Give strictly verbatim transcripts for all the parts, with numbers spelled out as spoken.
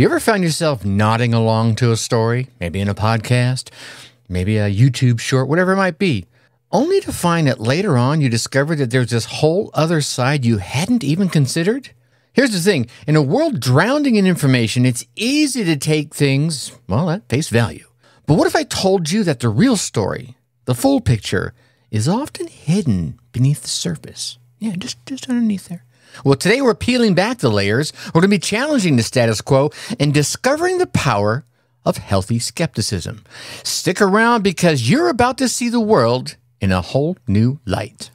You ever find yourself nodding along to a story, maybe in a podcast, maybe a YouTube short, whatever it might be, only to find that later on you discover that there's this whole other side you hadn't even considered? Here's the thing, in a world drowning in information, it's easy to take things, well, at face value. But what if I told you that the real story, the full picture, is often hidden beneath the surface? Yeah, just, just underneath there. Well, today we're peeling back the layers. We're going to be challenging the status quo and discovering the power of healthy skepticism. Stick around because you're about to see the world in a whole new light.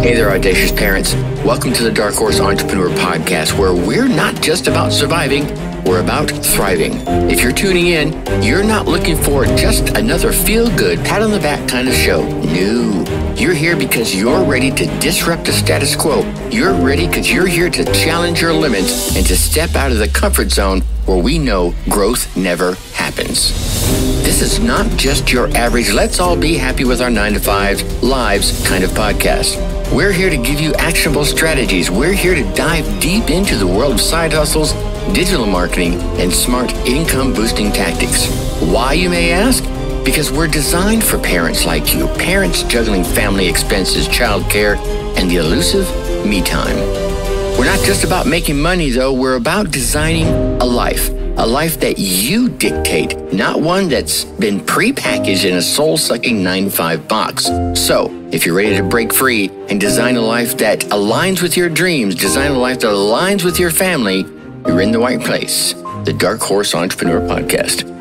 Hey there, audacious parents. Welcome to the Dark Horse Entrepreneur Podcast, where we're not just about surviving, we're about thriving. If you're tuning in, you're not looking for just another feel-good, pat-on-the-back kind of show. No. You're here because you're ready to disrupt the status quo. You're ready because you're here to challenge your limits and to step out of the comfort zone where we know growth never happens. This is not just your average let's all be happy with our nine to five lives kind of podcast. We're here to give you actionable strategies. We're here to dive deep into the world of side hustles, digital marketing, and smart income boosting tactics. Why, you may ask? Because we're designed for parents like you, parents juggling family expenses, childcare, and the elusive me time. We're not just about making money, though. We're about designing a life, a life that you dictate, not one that's been prepackaged in a soul-sucking nine to five box. So, if you're ready to break free and design a life that aligns with your dreams, design a life that aligns with your family, you're in the right place. The Dark Horse Entrepreneur Podcast.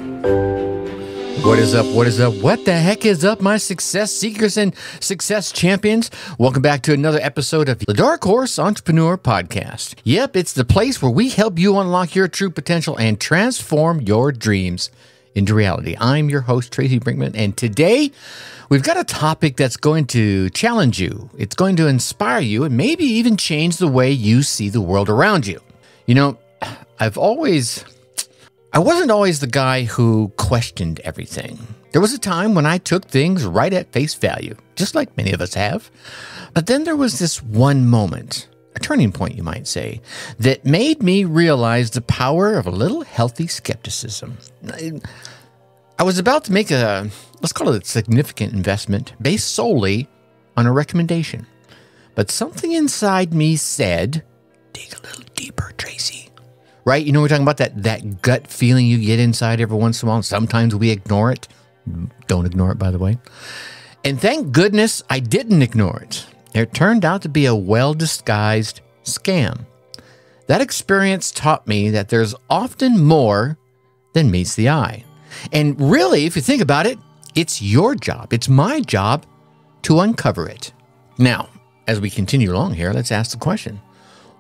What is up? What is up? What the heck is up, my success seekers and success champions? Welcome back to another episode of the Dark Horse Entrepreneur Podcast. Yep, it's the place where we help you unlock your true potential and transform your dreams into reality. I'm your host, Tracy Brinkman, and today we've got a topic that's going to challenge you. It's going to inspire you and maybe even change the way you see the world around you. You know, I've always... I wasn't always the guy who questioned everything. There was a time when I took things right at face value, just like many of us have. But then there was this one moment, a turning point you might say, that made me realize the power of a little healthy skepticism. I was about to make a, let's call it a significant investment based solely on a recommendation. But something inside me said, dig a little deeper, Tracy. Right? You know, we're talking about that, that gut feeling you get inside every once in a while. Sometimes we ignore it. Don't ignore it, by the way. And thank goodness I didn't ignore it. It turned out to be a well-disguised scam. That experience taught me that there's often more than meets the eye. And really, if you think about it, it's your job. It's my job to uncover it. Now, as we continue along here, let's ask the question.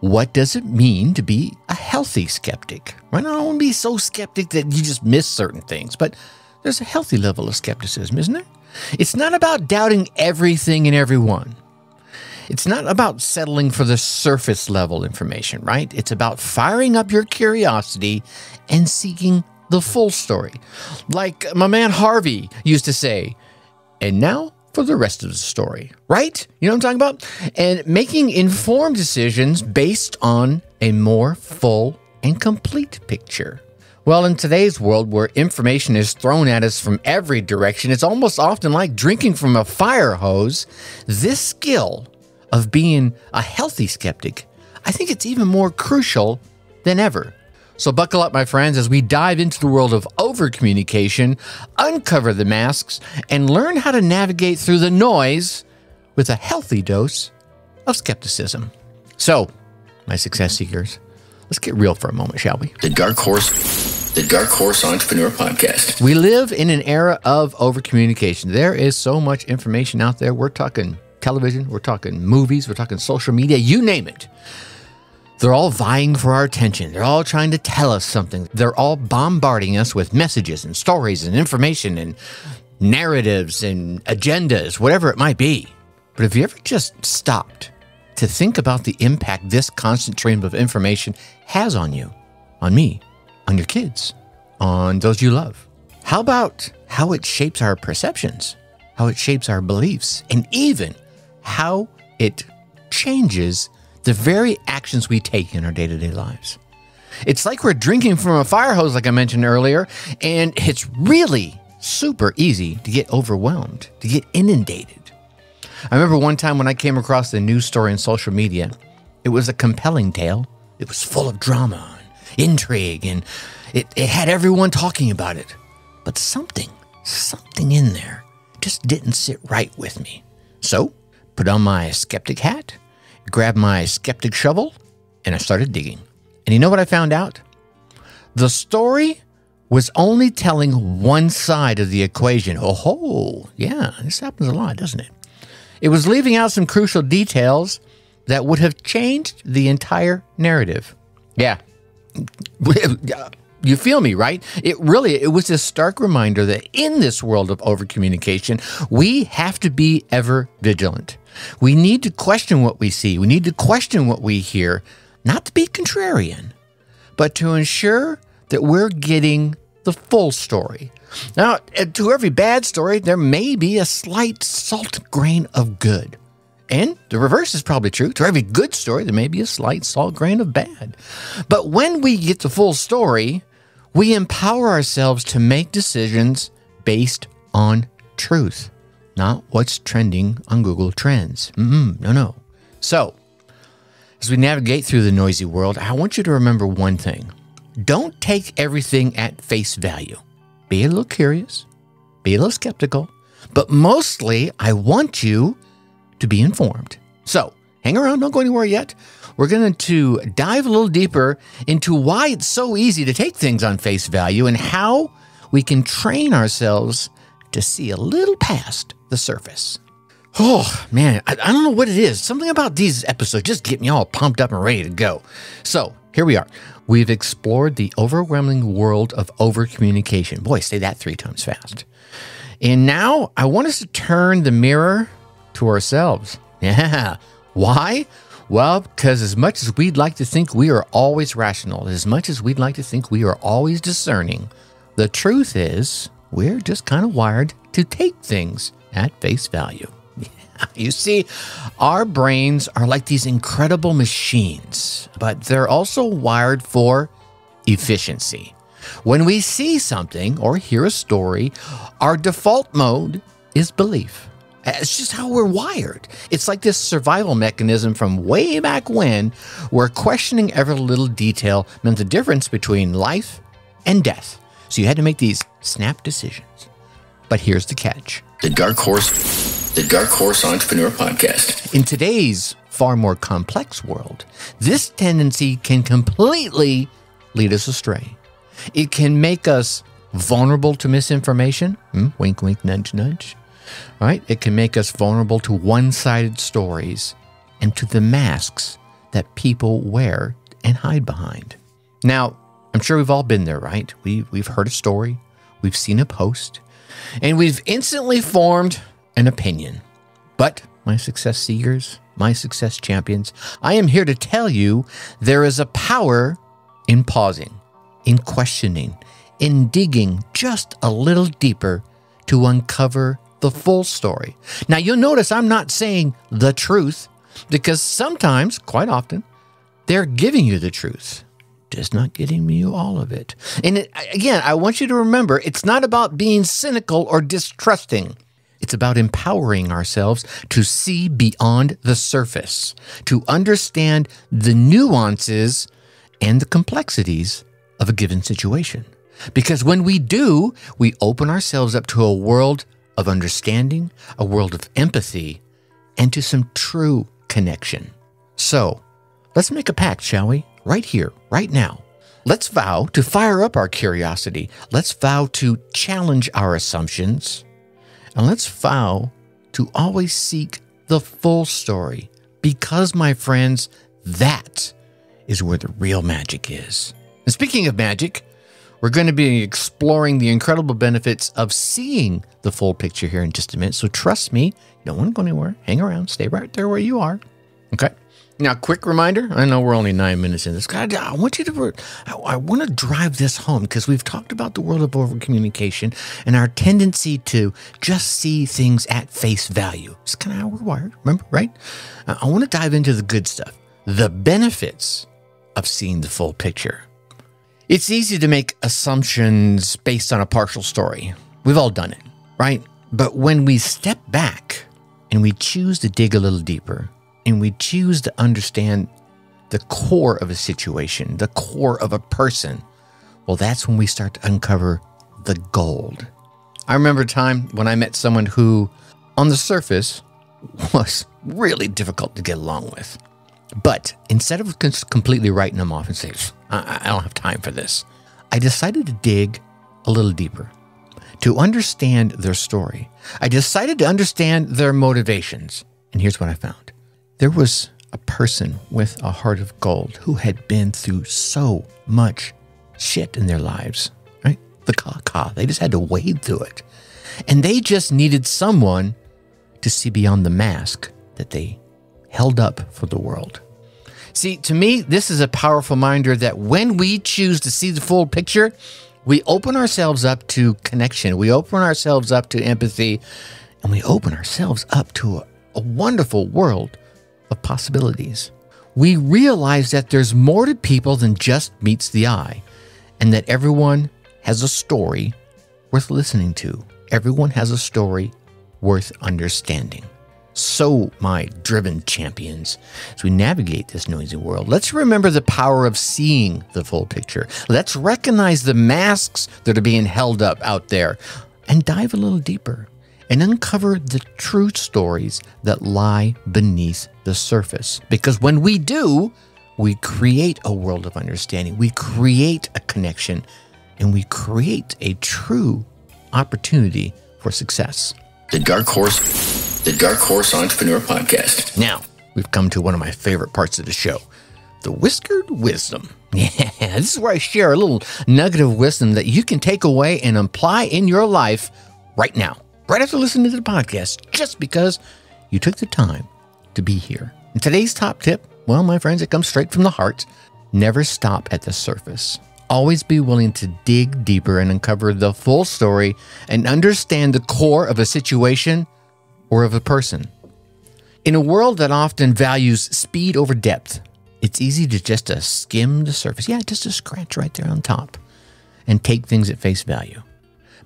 What does it mean to be a healthy skeptic? Right? I don't want to be so skeptic that you just miss certain things, but there's a healthy level of skepticism, isn't there? It's not about doubting everything and everyone. It's not about settling for the surface level information, right? It's about firing up your curiosity and seeking the full story. Like my man Harvey used to say, and now for the rest of the story, right? You know what I'm talking about? And making informed decisions based on a more full and complete picture. Well, in today's world where information is thrown at us from every direction, it's almost often like drinking from a fire hose. This skill of being a healthy skeptic, I think it's even more crucial than ever. So buckle up, my friends, as we dive into the world of over-communication, uncover the masks, and learn how to navigate through the noise with a healthy dose of skepticism. So, my success seekers, let's get real for a moment, shall we? The Dark Horse, the Dark Horse Entrepreneur Podcast. We live in an era of over-communication. There is so much information out there. We're talking television, we're talking movies, we're talking social media, you name it. They're all vying for our attention. They're all trying to tell us something. They're all bombarding us with messages and stories and information and narratives and agendas, whatever it might be. But have you ever just stopped to think about the impact this constant stream of information has on you, on me, on your kids, on those you love? How about how it shapes our perceptions, how it shapes our beliefs, and even how it changes the very actions we take in our day-to-day lives. It's like we're drinking from a fire hose, like I mentioned earlier, and it's really super easy to get overwhelmed, to get inundated. I remember one time when I came across a news story on social media. It was a compelling tale. It was full of drama and intrigue, and it, it had everyone talking about it. But something, something in there just didn't sit right with me. So, put on my skeptic hat, grabbed my skeptic shovel, and I started digging. And you know what I found out? The story was only telling one side of the equation. Oh, ho, yeah, this happens a lot, doesn't it? It was leaving out some crucial details that would have changed the entire narrative. Yeah. You feel me, right? It really, it was a stark reminder that in this world of overcommunication, we have to be ever vigilant. We need to question what we see. We need to question what we hear, not to be contrarian, but to ensure that we're getting the full story. Now, to every bad story, there may be a slight salt grain of good. And the reverse is probably true. To every good story, there may be a slight salt grain of bad. But when we get the full story, we empower ourselves to make decisions based on truth, not what's trending on Google Trends. Mm-mm, no, no. So, as we navigate through the noisy world, I want you to remember one thing. Don't take everything at face value. Be a little curious, be a little skeptical, but mostly I want you to be informed. So hang around, don't go anywhere yet. We're going to dive a little deeper into why it's so easy to take things on face value and how we can train ourselves to see a little past the surface. Oh, man, I, I don't know what it is. Something about these episodes just get me all pumped up and ready to go. So here we are. We've explored the overwhelming world of overcommunication. Boy, say that three times fast. And now I want us to turn the mirror to ourselves. Yeah. Why? Well, because as much as we'd like to think we are always rational, as much as we'd like to think we are always discerning, the truth is we're just kind of wired to take things at face value. Yeah. You see, our brains are like these incredible machines, but they're also wired for efficiency. When we see something or hear a story, our default mode is belief. It's just how we're wired. It's like this survival mechanism from way back when, where questioning every little detail meant the difference between life and death. So you had to make these snap decisions. But here's the catch. The Dark Horse, the Dark Horse Entrepreneur Podcast. In today's far more complex world, this tendency can completely lead us astray. It can make us vulnerable to misinformation. Hmm? Wink, wink, nudge, nudge. All right, it can make us vulnerable to one-sided stories and to the masks that people wear and hide behind. Now, I'm sure we've all been there, right? We, we've heard a story, we've seen a post, and we've instantly formed an opinion. But my success seekers, my success champions, I am here to tell you there is a power in pausing, in questioning, in digging just a little deeper to uncover the full story. Now, you'll notice I'm not saying the truth, because sometimes, quite often, they're giving you the truth, just not giving you all of it. And it, again, I want you to remember, it's not about being cynical or distrusting. It's about empowering ourselves to see beyond the surface, to understand the nuances and the complexities of a given situation. Because when we do, we open ourselves up to a world of understanding, a world of empathy, and to some true connection. So, let's make a pact, shall we? Right here, right now. Let's vow to fire up our curiosity. Let's vow to challenge our assumptions. And let's vow to always seek the full story. Because, my friends, that is where the real magic is. And speaking of magic, we're going to be exploring the incredible benefits of seeing the full picture here in just a minute. So trust me, you don't want to go anywhere. Hang around. Stay right there where you are. Okay. Now, quick reminder. I know we're only nine minutes in this. God, I want you to, I want to drive this home because we've talked about the world of overcommunication and our tendency to just see things at face value. It's kind of how we're wired. Remember, right? I want to dive into the good stuff, the benefits of seeing the full picture. It's easy to make assumptions based on a partial story. We've all done it, right? But when we step back and we choose to dig a little deeper and we choose to understand the core of a situation, the core of a person, well, that's when we start to uncover the gold. I remember a time when I met someone who, on the surface, was really difficult to get along with. But instead of completely writing them off and saying, I, I don't have time for this, I decided to dig a little deeper to understand their story. I decided to understand their motivations. And here's what I found. There was a person with a heart of gold who had been through so much shit in their lives, right? The caca. They just had to wade through it. And they just needed someone to see beyond the mask that they held up for the world. See, to me, this is a powerful reminder that when we choose to see the full picture, we open ourselves up to connection. We open ourselves up to empathy, and we open ourselves up to a, a wonderful world of possibilities. We realize that there's more to people than just meets the eye, and that everyone has a story worth listening to. Everyone has a story worth understanding. So, my driven champions, as we navigate this noisy world, let's remember the power of seeing the full picture. Let's recognize the masks that are being held up out there and dive a little deeper and uncover the true stories that lie beneath the surface. Because when we do, we create a world of understanding, we create a connection, and we create a true opportunity for success. The Dark Horse... The Dark Horse Entrepreneur Podcast. Now, we've come to one of my favorite parts of the show, the whiskered wisdom. Yeah, this is where I share a little nugget of wisdom that you can take away and apply in your life right now, right after listening to the podcast, just because you took the time to be here. And today's top tip, well, my friends, it comes straight from the heart. Never stop at the surface. Always be willing to dig deeper and uncover the full story and understand the core of a situation or of a person. In a world that often values speed over depth, it's easy to just to skim the surface. Yeah, just a scratch right there on top and take things at face value.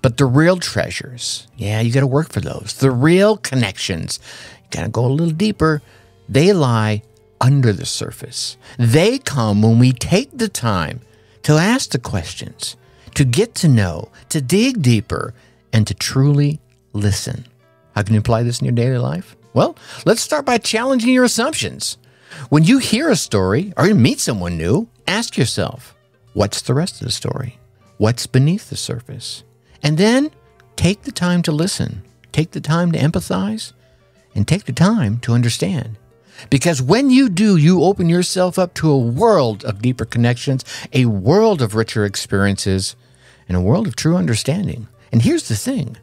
But the real treasures, yeah, you got to work for those. The real connections, you got to go a little deeper. They lie under the surface. They come when we take the time to ask the questions, to get to know, to dig deeper, and to truly listen. How can you apply this in your daily life? Well, let's start by challenging your assumptions. When you hear a story or you meet someone new, ask yourself, what's the rest of the story? What's beneath the surface? And then take the time to listen, take the time to empathize, and take the time to understand. Because when you do, you open yourself up to a world of deeper connections, a world of richer experiences, and a world of true understanding. And here's the thing.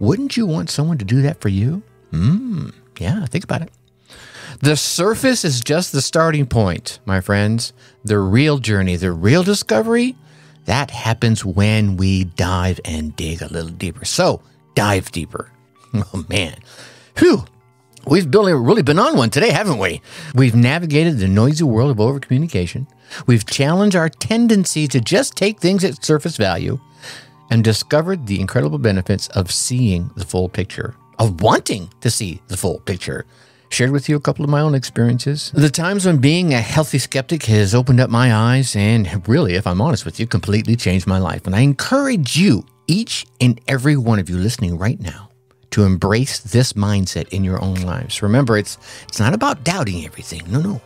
Wouldn't you want someone to do that for you? Hmm, yeah, think about it. The surface is just the starting point, my friends. The real journey, the real discovery, that happens when we dive and dig a little deeper. So, dive deeper. Oh, man. Phew, we've really been on one today, haven't we? We've navigated the noisy world of overcommunication. We've challenged our tendency to just take things at surface value, and discovered the incredible benefits of seeing the full picture, of wanting to see the full picture. Shared with you a couple of my own experiences. The times when being a healthy skeptic has opened up my eyes and really, if I'm honest with you, completely changed my life. And I encourage you, each and every one of you listening right now, to embrace this mindset in your own lives. Remember, it's, it's not about doubting everything. No, no.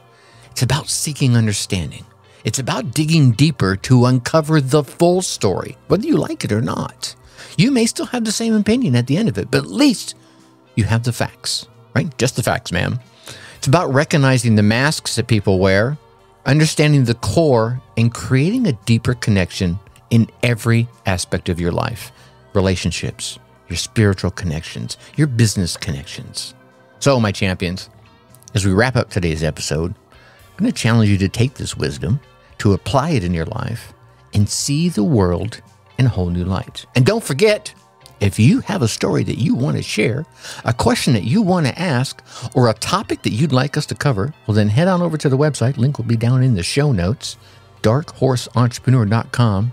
It's about seeking understanding. It's about digging deeper to uncover the full story, whether you like it or not. You may still have the same opinion at the end of it, but at least you have the facts, right? Just the facts, ma'am. It's about recognizing the masks that people wear, understanding the core, and creating a deeper connection in every aspect of your life. Relationships, your spiritual connections, your business connections. So, my champions, as we wrap up today's episode, I'm going to challenge you to take this wisdom, to apply it in your life, and see the world in a whole new light. And don't forget, if you have a story that you want to share, a question that you want to ask, or a topic that you'd like us to cover, well then head on over to the website, link will be down in the show notes, dark horse entrepreneur dot com,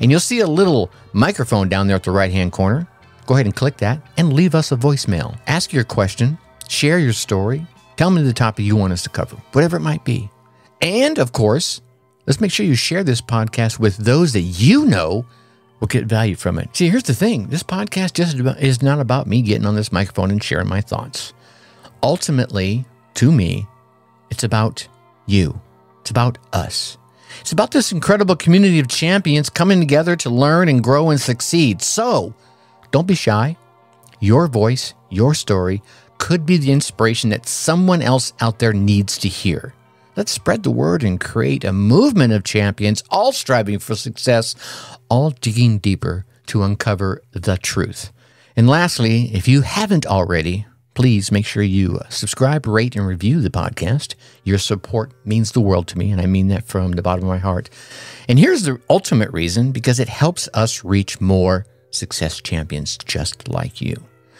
and you'll see a little microphone down there at the right-hand corner. Go ahead and click that and leave us a voicemail. Ask your question, share your story, tell me the topic you want us to cover, whatever it might be. And, of course, let's make sure you share this podcast with those that you know will get value from it. See, here's the thing. This podcast just is not about me getting on this microphone and sharing my thoughts. Ultimately, to me, it's about you. It's about us. It's about this incredible community of champions coming together to learn and grow and succeed. So, don't be shy. Your voice, your story could be the inspiration that someone else out there needs to hear. Let's spread the word and create a movement of champions, all striving for success, all digging deeper to uncover the truth. And lastly, if you haven't already, please make sure you subscribe, rate, and review the podcast. Your support means the world to me, and I mean that from the bottom of my heart. And here's the ultimate reason, because it helps us reach more success champions just like you.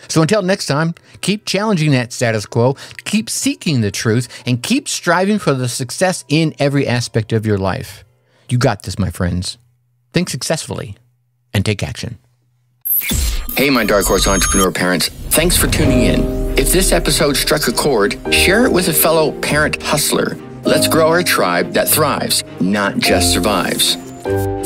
So until next time, keep challenging that status quo, keep seeking the truth, and keep striving for the success in every aspect of your life. You got this, my friends. Think successfully and take action. Hey, my Dark Horse Entrepreneur parents. Thanks for tuning in. If this episode struck a chord, share it with a fellow parent hustler. Let's grow our tribe that thrives, not just survives.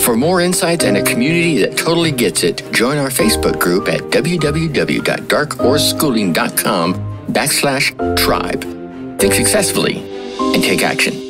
For more insights and a community that totally gets it, join our Facebook group at w w w dot dark horse schooling dot com backslash tribe. Think successfully and take action.